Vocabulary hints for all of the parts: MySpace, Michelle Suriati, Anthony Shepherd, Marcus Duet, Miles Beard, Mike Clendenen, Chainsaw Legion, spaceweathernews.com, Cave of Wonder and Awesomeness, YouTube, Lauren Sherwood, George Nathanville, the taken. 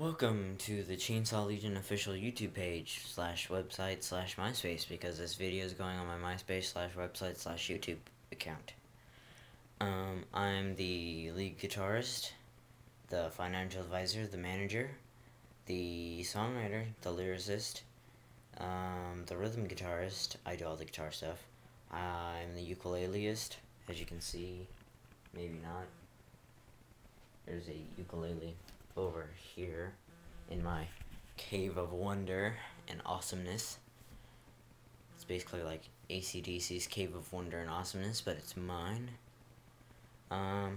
Welcome to the Chainsaw Legion official YouTube page /website/MySpace, because this video is going on my MySpace /website/YouTube account. I'm the lead guitarist, the financial advisor, the manager, the songwriter, the lyricist, the rhythm guitarist. I do all the guitar stuff. I'm the ukuleleist, as you can see. Maybe not. There's a ukulele over here in my Cave of Wonder and Awesomeness. It's basically like AC/DC's Cave of Wonder and Awesomeness, but it's mine. We're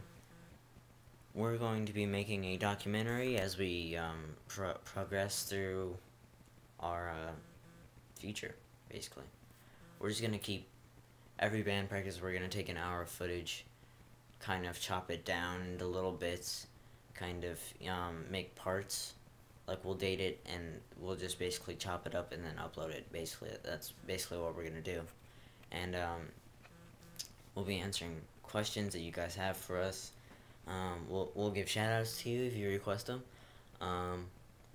going to be making a documentary as we progress through our future, basically. We're just going to keep every band practice. We're going to take an hour of footage, kind of chop it down into little bits, kind of make parts. Like, we'll date it and we'll just basically chop it up and then upload it. Basically, that's basically what we're gonna do. And we'll be answering questions that you guys have for us. We'll give shout outs to you if you request them.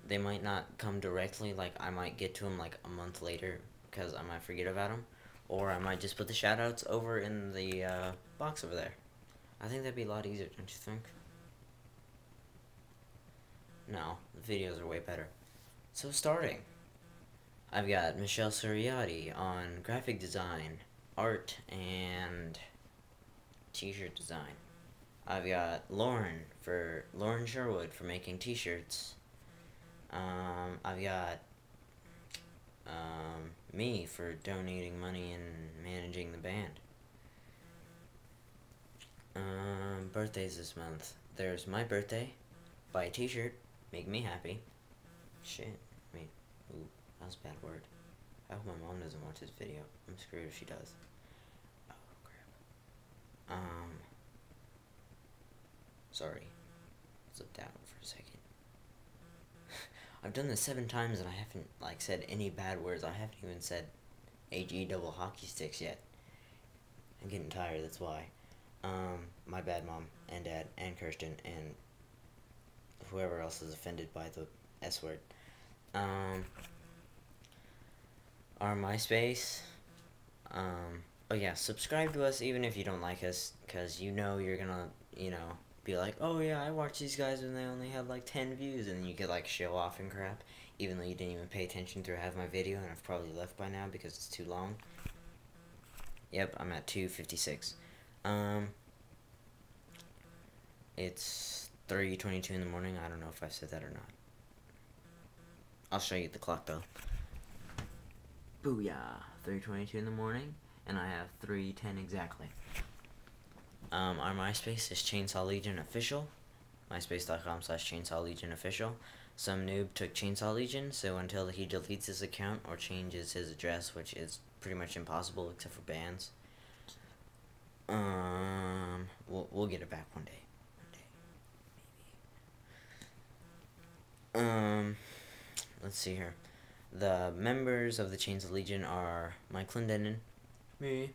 They might not come directly. Like, I might get to them like a month later because I might forget about them, or I might just put the shout outs over in the box over there. I think that'd be a lot easier, don't you think? No, the videos are way better. So, starting, I've got Michelle Suriati on graphic design, art, and t-shirt design. I've got Lauren Sherwood for making t-shirts. I've got me for donating money and managing the band. Birthdays this month. There's my birthday. Buy a t-shirt. Make me happy. Shit. Wait. Ooh, that was a bad word. I hope my mom doesn't watch this video. I'm screwed if she does. Oh, crap. Sorry. Let's look down for a second. I've done this 7 times and I haven't, like, said any bad words. I haven't even said HE double hockey sticks yet. I'm getting tired, that's why. My bad, mom and dad and Kirsten and whoever else is offended by the S word. Our MySpace. Oh yeah, subscribe to us even if you don't like us, because you know you're gonna, you know, be like, oh yeah, I watched these guys when they only had like 10 views, and you could like show off and crap, even though you didn't even pay attention through half my video, and I've probably left by now because it's too long. Yep, I'm at 2:56. It's 3:22 in the morning. I don't know if I said that or not. I'll show you the clock though. Booyah! 3:22 in the morning, and I have 3:10 exactly. Our MySpace is Chainsaw Legion Official. MySpace.com/Chainsaw Legion Official. Some noob took Chainsaw Legion, so until he deletes his account or changes his address, which is pretty much impossible except for bands. We'll get it back one day. Let's see here. The members of the Chainsaw Legion are Mike Clendenen, me,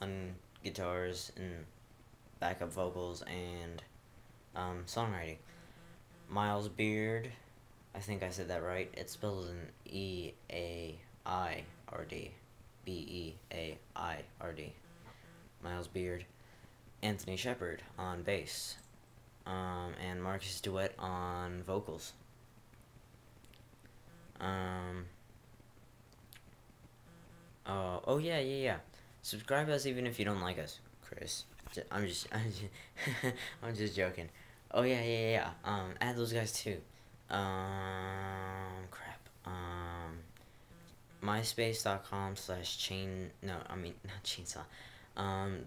on guitars and backup vocals and songwriting. Miles Beard, I think I said that right. It's spelled as an E-A-I-R-D. B-E-A-I-R-D. Miles Beard. Anthony Shepherd on bass. And Marcus Duet on vocals. Oh yeah. Subscribe to us even if you don't like us, Chris. I'm just I'm just joking. Oh yeah. Add those guys too. Crap. MySpace.com/chain. No, I mean not chainsaw.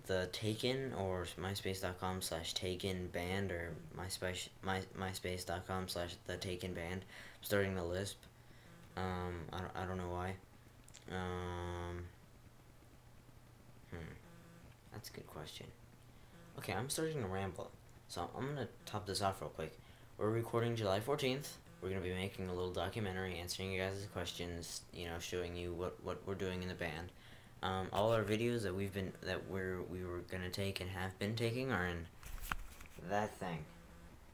The Taken, or MySpace.com/taken band, or MySpace.com/the taken band. I'm starting the lisp. I don't know why. That's a good question. Okay, I'm starting to ramble, so I'm gonna top this off real quick. We're recording July 14th. We're gonna be making a little documentary, answering you guys' questions. You know, showing you what we're doing in the band. All our videos that we were gonna take and have been taking are in that thing,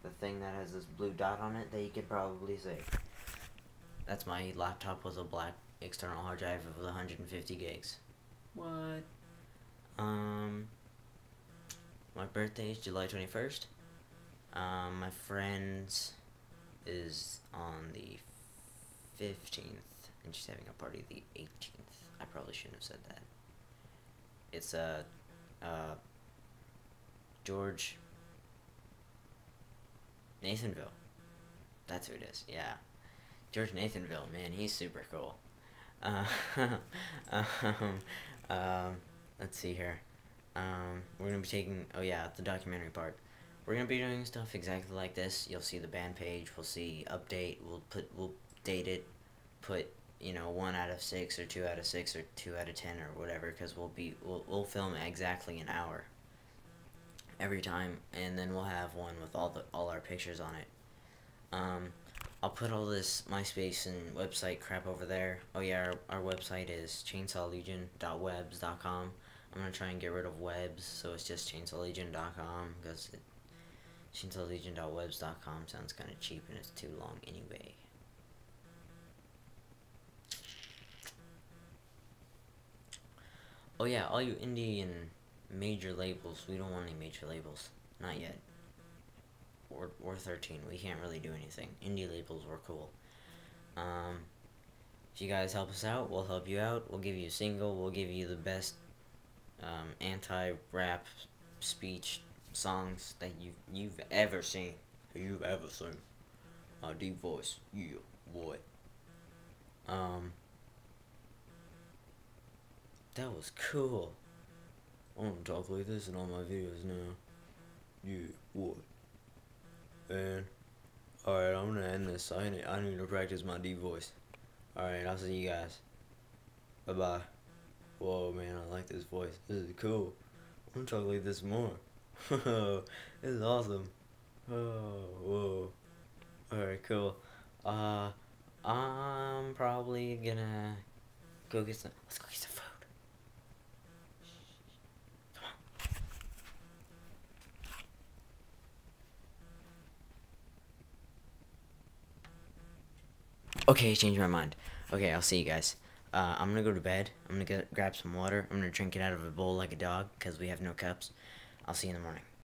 the thing that has this blue dot on it that you could probably save. That's my laptop with a black external hard drive of 150 gigs. What? My birthday is July 21st. My friend's is on the 15th, and she's having a party the 18th. I probably shouldn't have said that. It's George Nathanville. That's who it is, yeah. George Nathanville, man, he's super cool. Let's see here. We're going to be taking, oh yeah, the documentary part. We're going to be doing stuff exactly like this. You'll see the band page, we'll see update, we'll date it, put, you know, 1 out of 6 or 2 out of 6 or 2 out of 10 or whatever, because we'll film exactly an hour every time, and then we'll have one with all our pictures on it. I'll put all this MySpace and website crap over there. Oh yeah, our website is chainsawlegion.webs.com. I'm gonna try and get rid of webs, so it's just chainsawlegion.com, because chainsawlegion.webs.com sounds kind of cheap and it's too long anyway. Oh yeah, all you indie and major labels, we don't want any major labels. Not yet. Or 13, we can't really do anything. Indie labels were cool. If you guys help us out, we'll help you out. We'll give you a single, we'll give you the best anti-rap speech songs that you've ever seen. You've ever seen. A deep voice. Yeah, boy. That was cool. I want to talk like this in all my videos now. Yeah, what? And alright, I'm gonna end this. I need to practice my deep voice. Alright, I'll see you guys. Bye bye. Whoa, man, I like this voice. This is cool. I'm gonna talk like this more. This is awesome. Oh, whoa. Alright, cool. I'm probably gonna go get some. Let's go get some food. Okay, I changed my mind. Okay, I'll see you guys. I'm gonna go to bed. I'm gonna grab some water. I'm gonna drink it out of a bowl like a dog, because we have no cups. I'll see you in the morning.